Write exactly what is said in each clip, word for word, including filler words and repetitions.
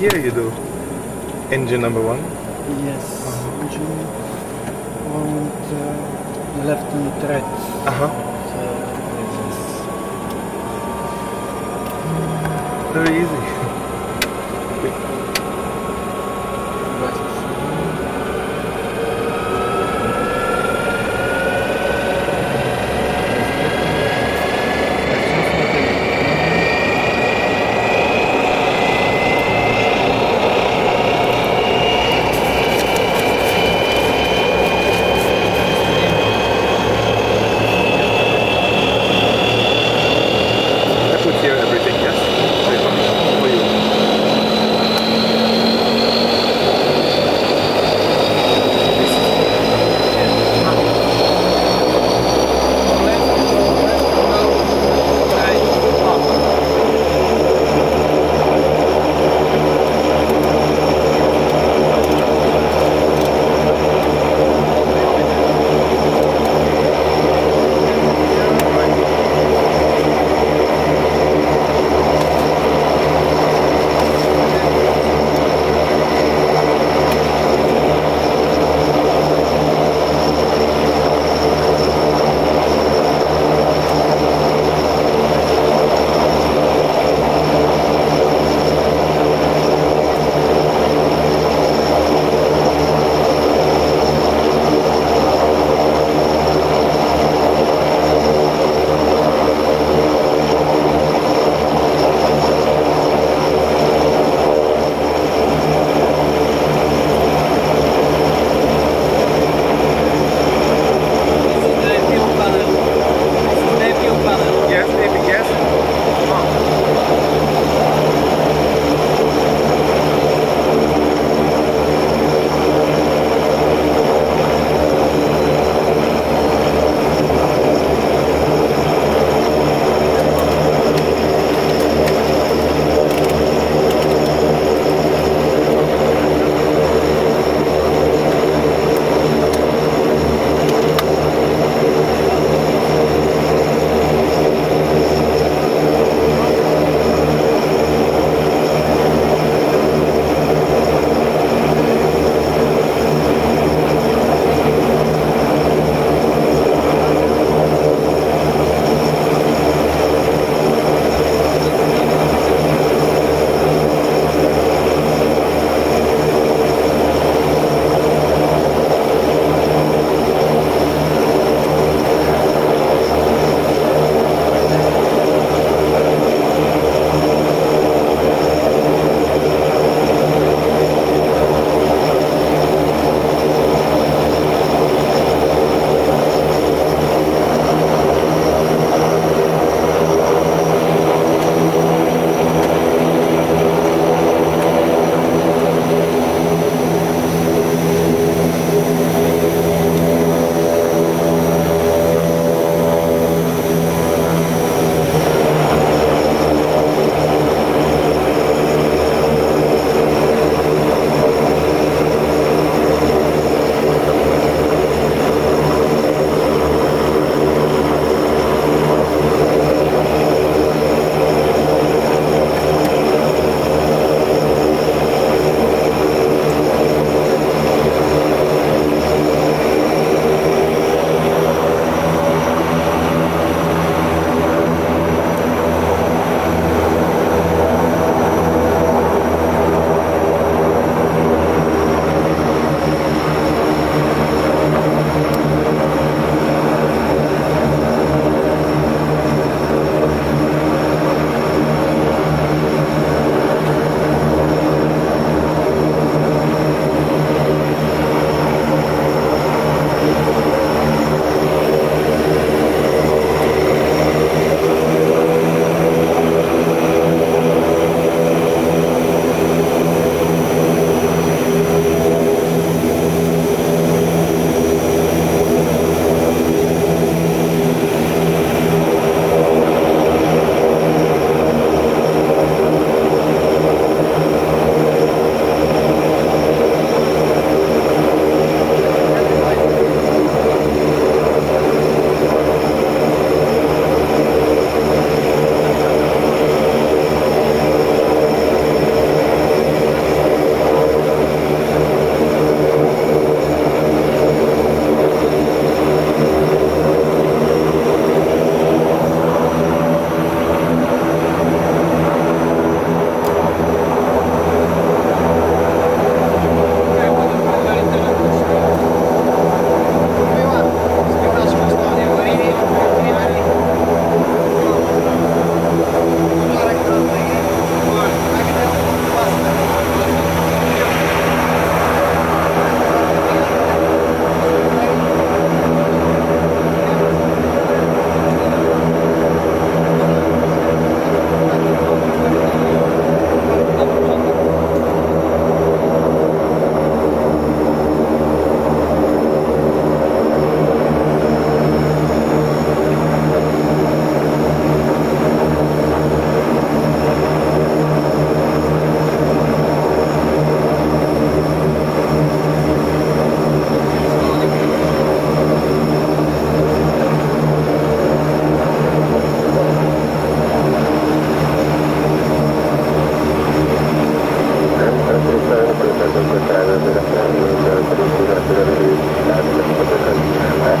Here you do engine number one. Yes, uh-huh. Engine one with uh, left and right. Uh huh. So, yes. Very easy. Here everything, yes? For you.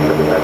That is the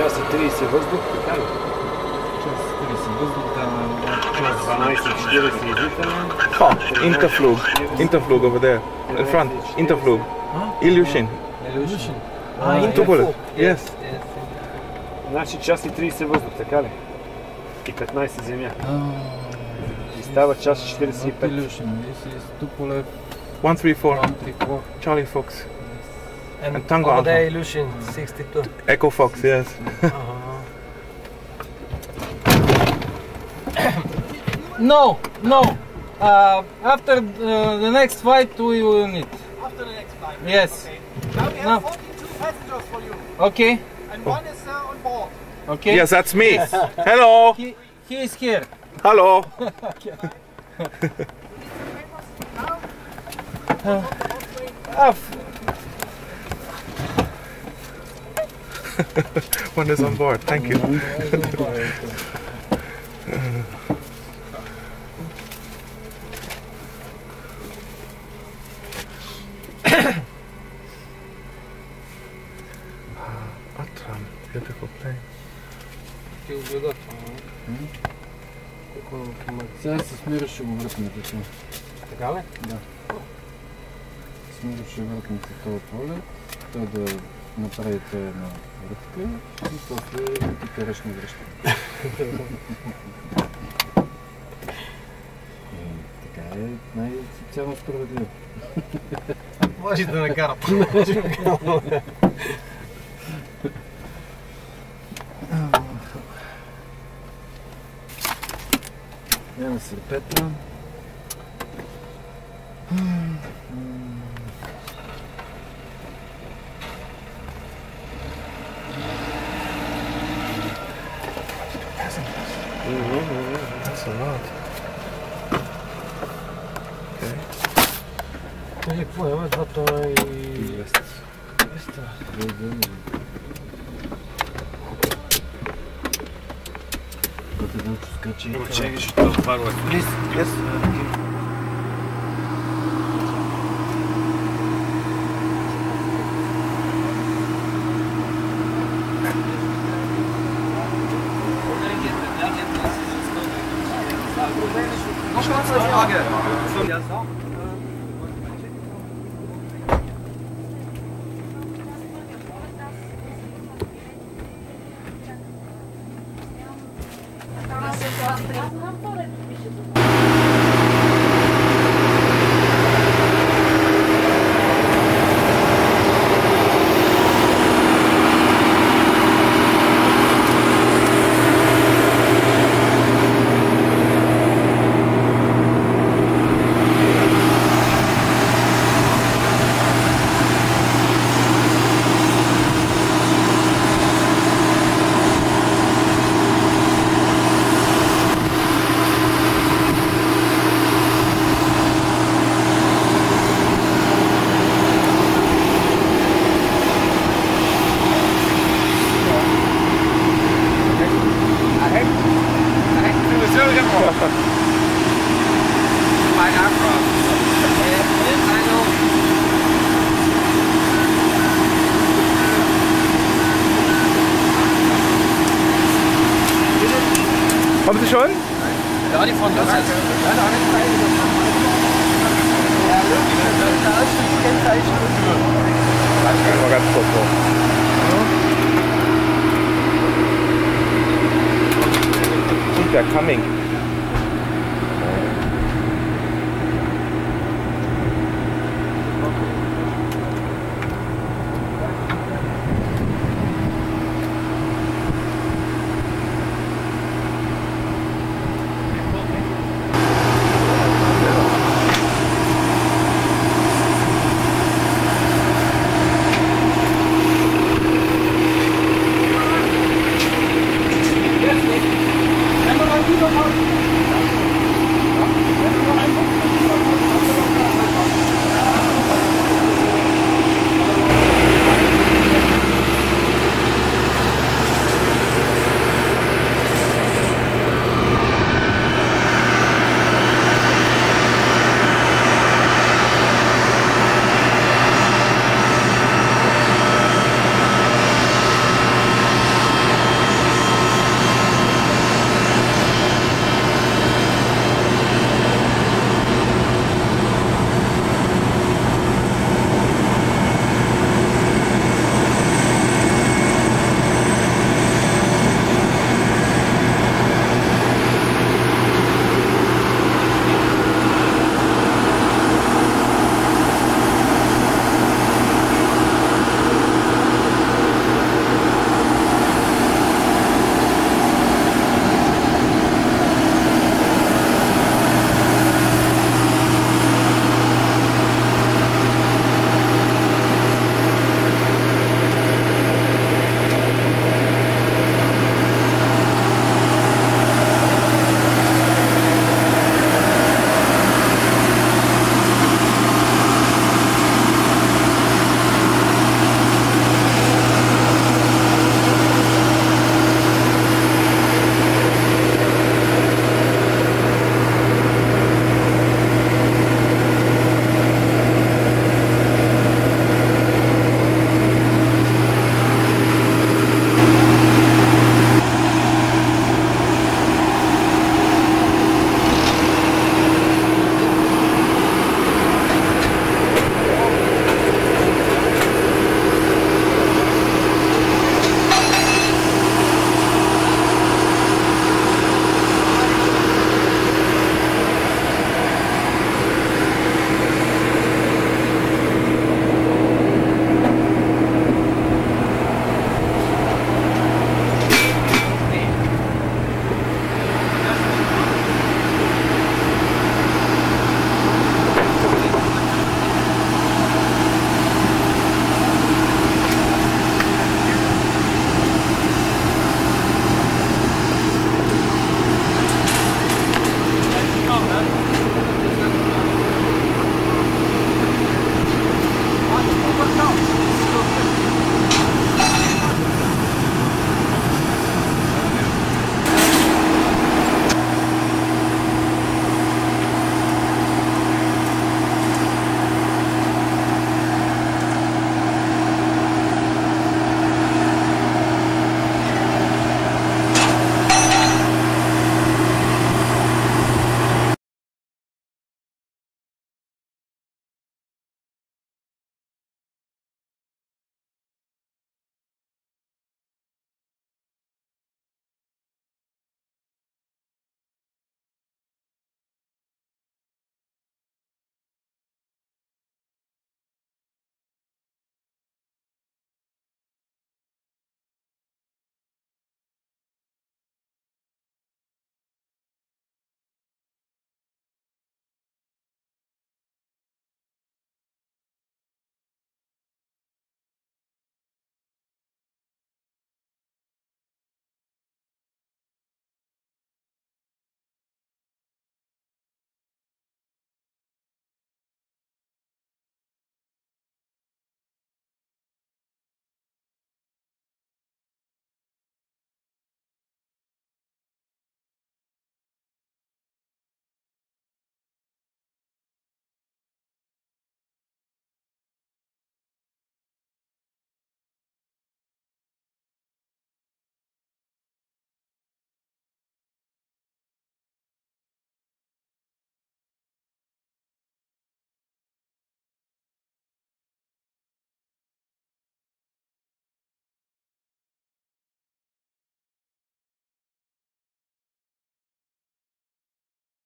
Час и тридесет въздух, така ли? Час и тридесет въздух, да. Час дванадесет и четиридесет излитане. Oh, Interflug. Interflug over there. In front. Interflug. Ilyushin. Ilyushin. Ah, Interflug. Yes. Значи час и тридесет въздух, така ли? И петнадесет земя. И става час и четиридесет и пет. Ilyushin. This is Tupolev. one three four. Charlie Fox. And, and Tango Alpha. Ilyushin, sixty-two. Echo Fox, yes. Uh-huh. no, no. Uh, after uh, the next flight, we will need. After the next flight? Yes. Okay. Now we have no. forty-two passengers for you. Okay. And one is uh, on board. Okay. Yes, that's me. Yes. Hello. He, he is here. Hello. Okay. uh, off. One is on board, thank you. Atram, beautiful plane. Сега се смираше въртницата. Така ли? Да. Смираше въртницата този полет. Той да направите една врътка и после ти караш на връщане. Така е най-социално справедливо. Може да накарат. Няма сърпета. That's a lot. Okay. Hey, boy, what about the invest? Invest. What did you catch? You changed the forward. Please. Yes. Okay. Haben Sie schon? Nein. Da die von das ist. Ja, da eine Teil. Ja, da ist die Kennzeichen und Tür. Das können wir ganz kurz vor. Super coming.